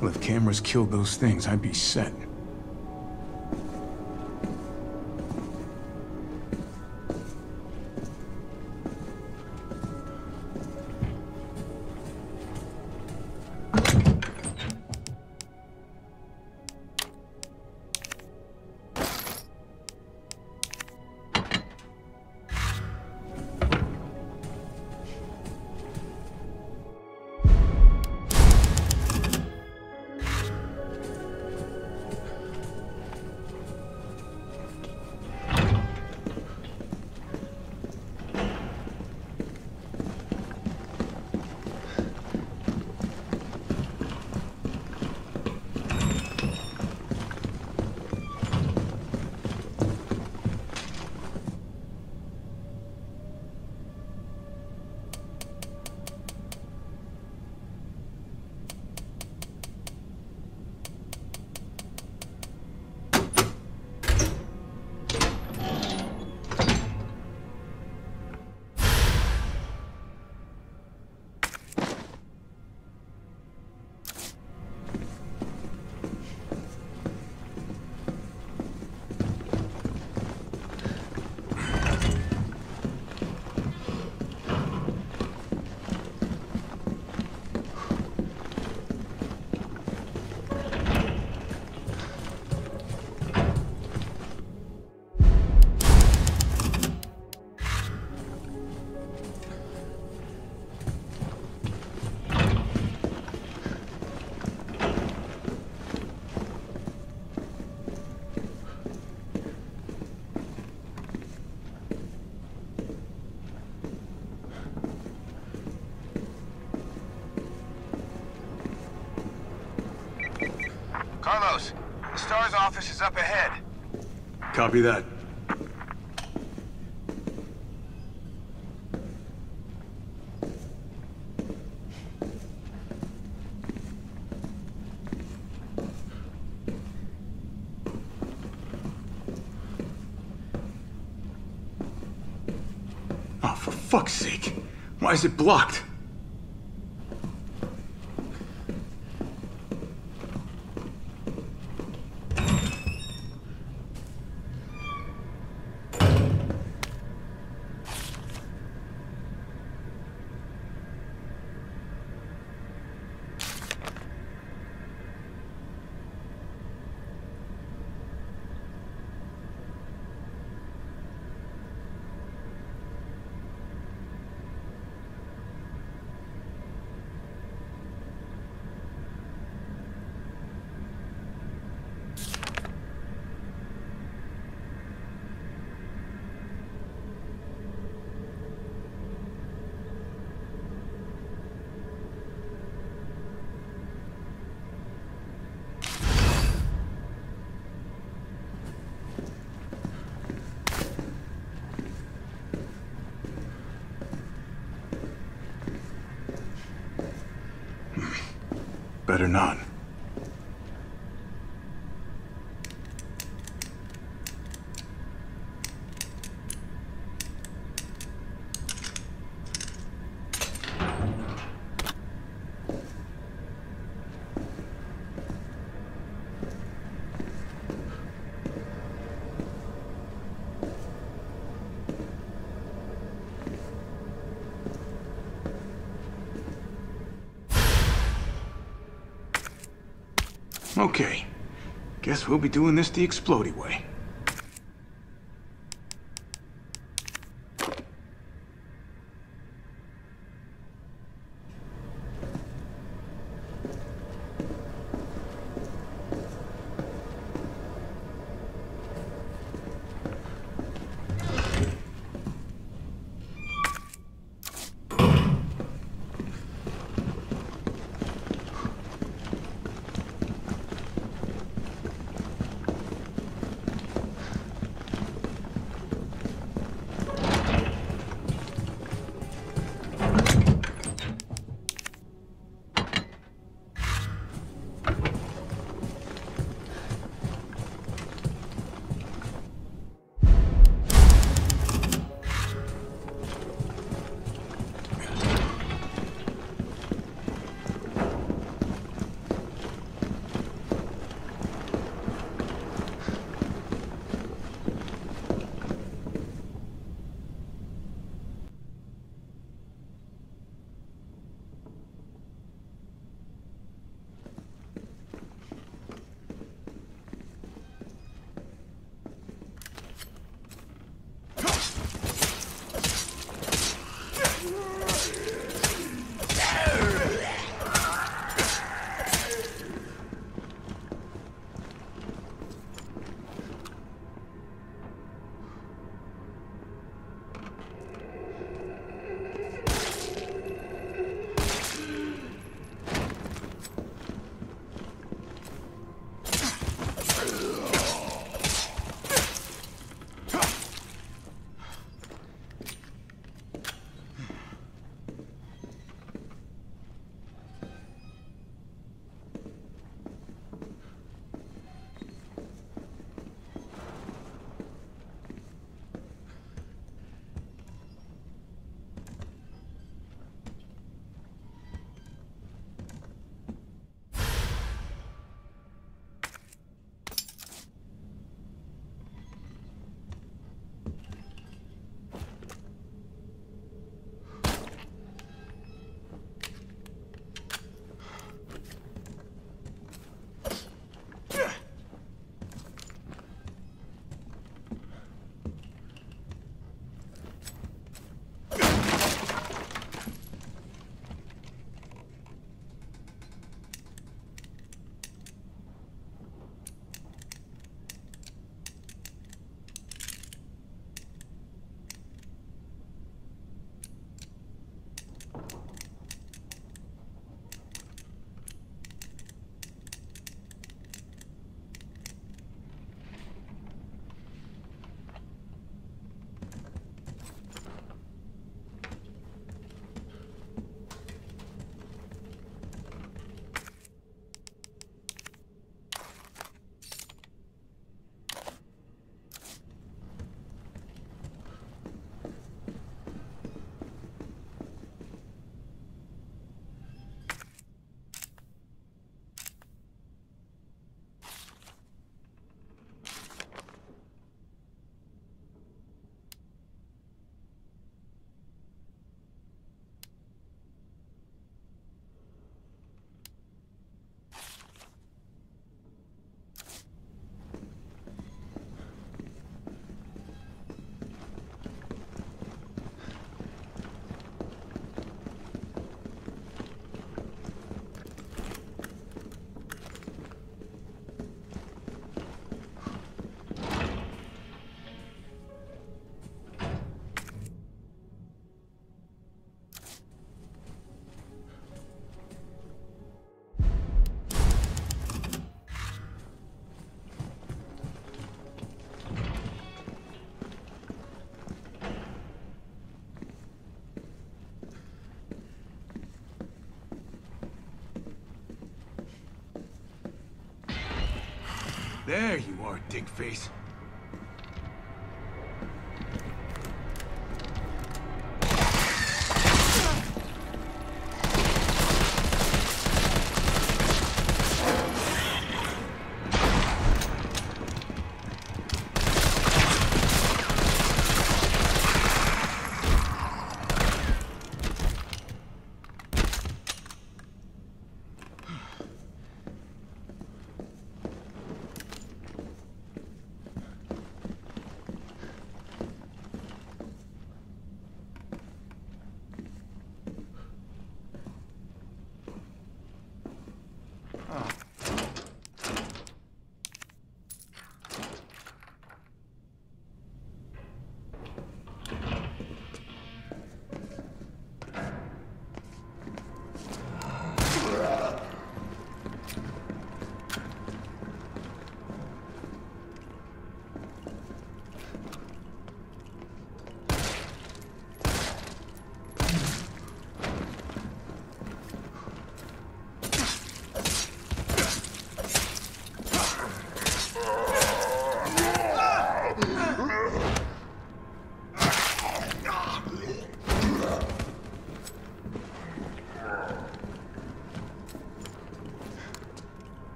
Well, if cameras killed those things, I'd be set. Carlos, the STAR's office is up ahead. Copy that. Oh, for fuck's sake. Why is it blocked? Better not. Okay, guess we'll be doing this the explodey way. There you are, dickface.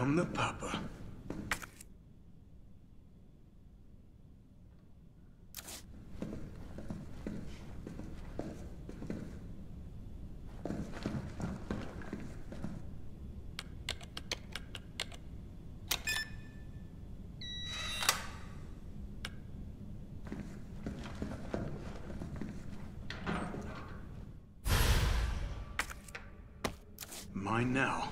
I'm the papa. Mine now.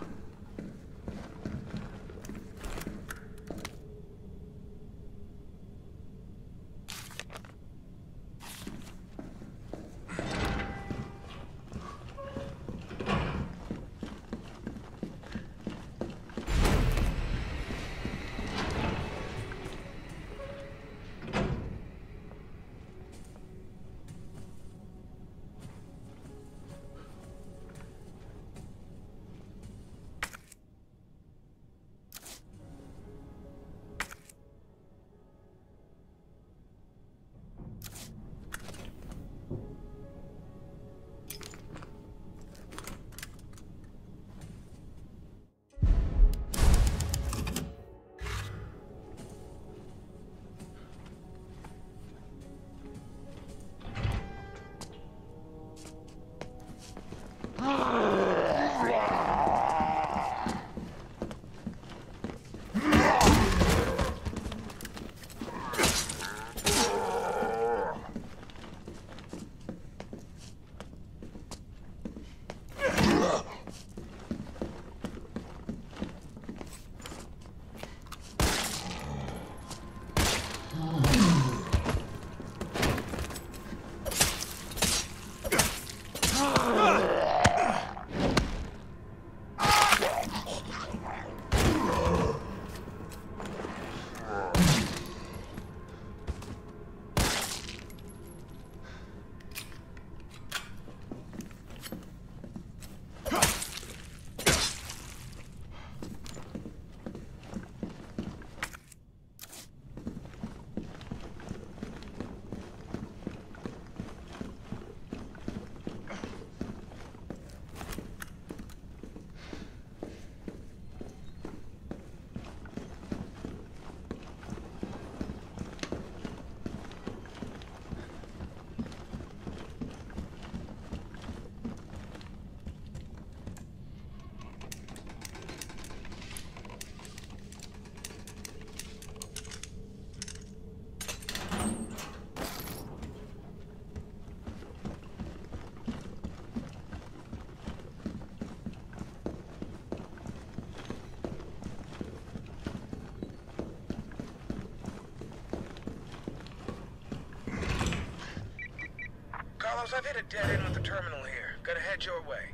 I've hit a dead end with the terminal here. Gotta head your way.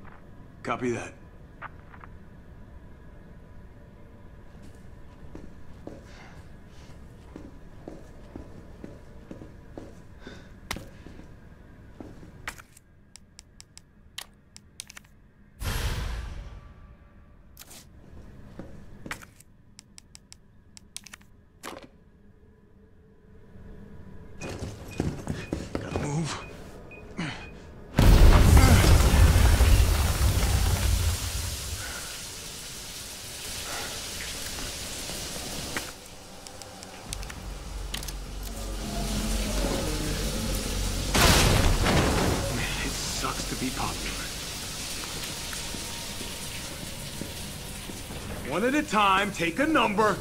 Copy that. One at a time, take a number.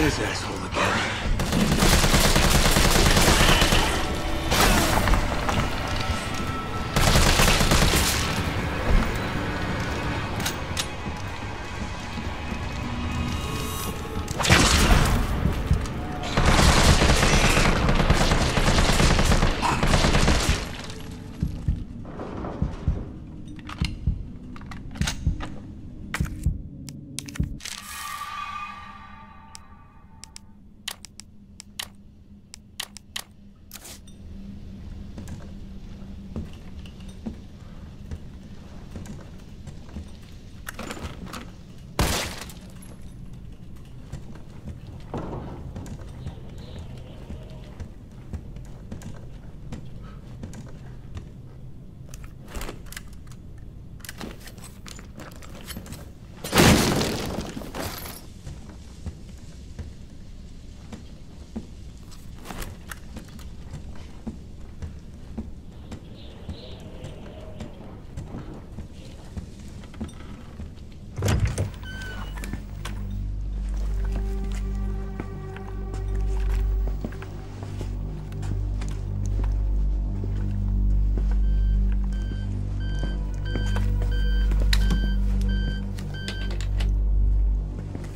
This asshole again.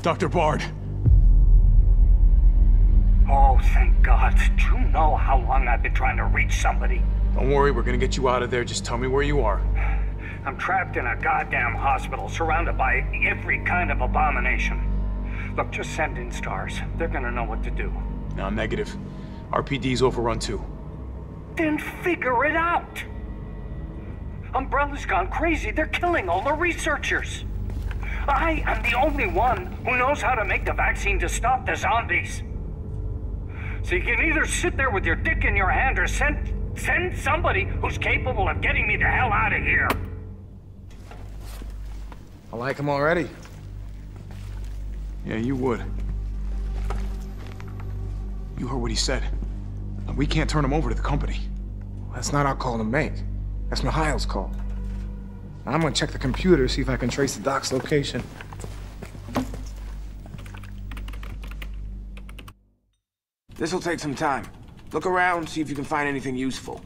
Dr. Bard. Oh, thank God. Do you know how long I've been trying to reach somebody? Don't worry, we're gonna get you out of there. Just tell me where you are. I'm trapped in a goddamn hospital, surrounded by every kind of abomination. Look, just send in stars. They're gonna know what to do. No, negative. RPD's overrun too. Then figure it out! Umbrella's gone crazy. They're killing all the researchers. I am the only one who knows how to make the vaccine to stop the zombies. So you can either sit there with your dick in your hand or send somebody who's capable of getting me the hell out of here. I like him already. Yeah, you would. You heard what he said. We can't turn him over to the company. That's not our call to make. That's Mikhail's call. I'm gonna check the computer, see if I can trace the doc's location. This'll take some time. Look around, see if you can find anything useful.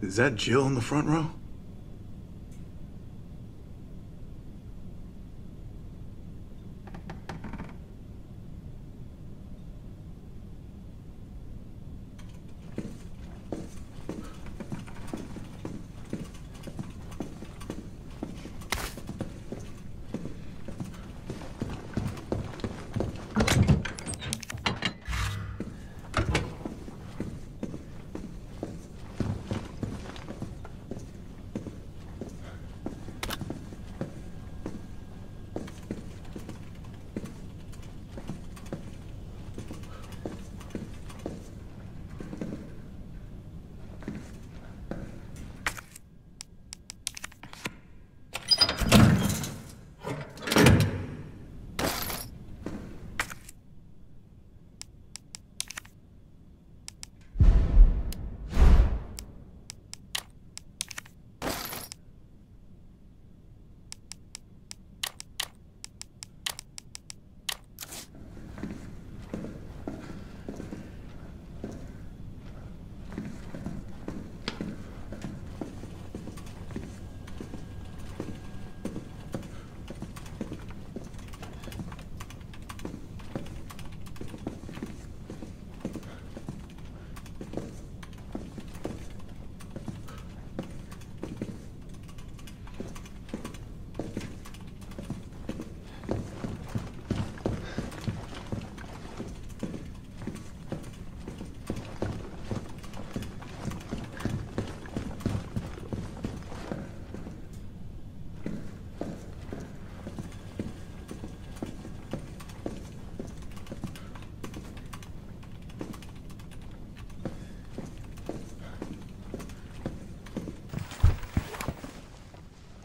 Is that Jill in the front row?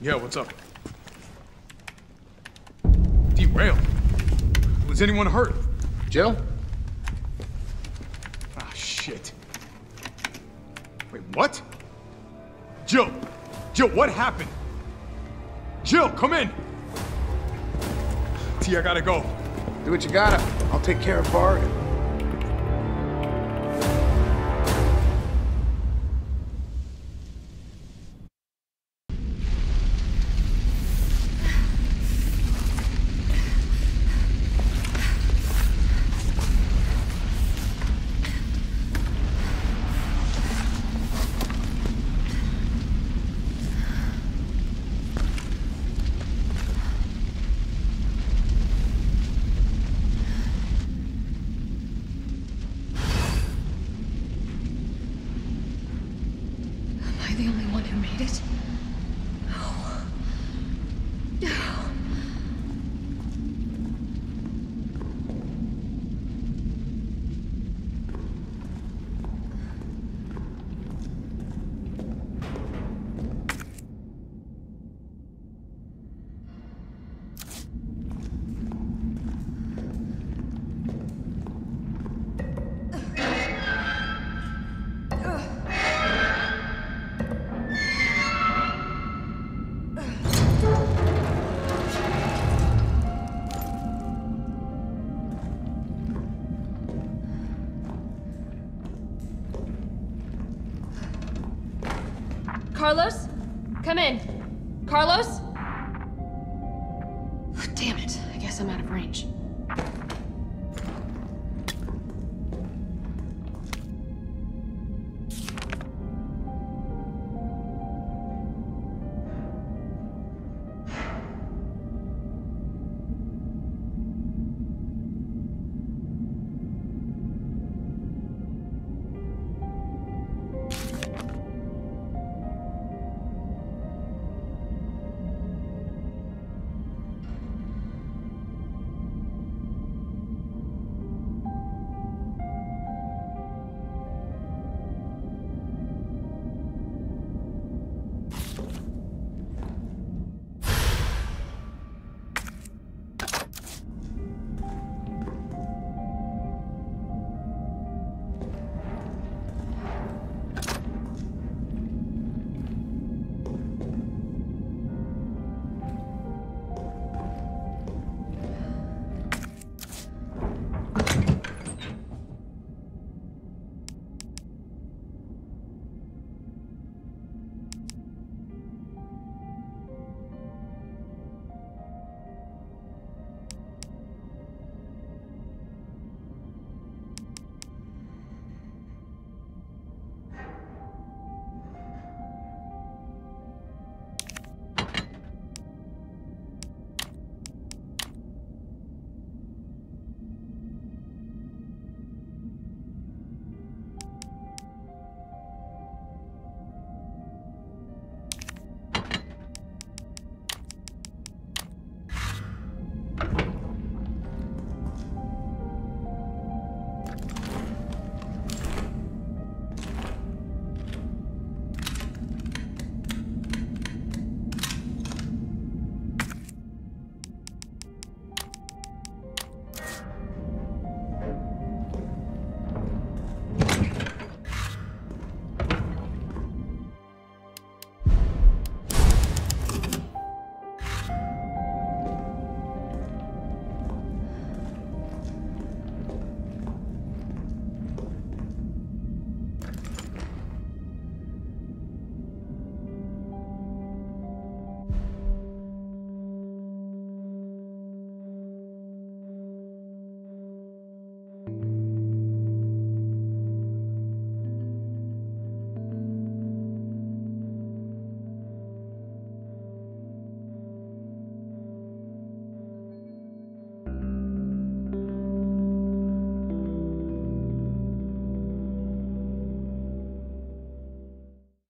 Yeah, what's up? Derailed. Was anyone hurt? Jill? Ah, shit. Wait, what? Jill! Jill, what happened? Jill, come in! T, I gotta go. Do what you gotta. I'll take care of Bard. I the only one who made it? No. Carlos? Come in. Carlos? Damn it. I guess I'm out of range.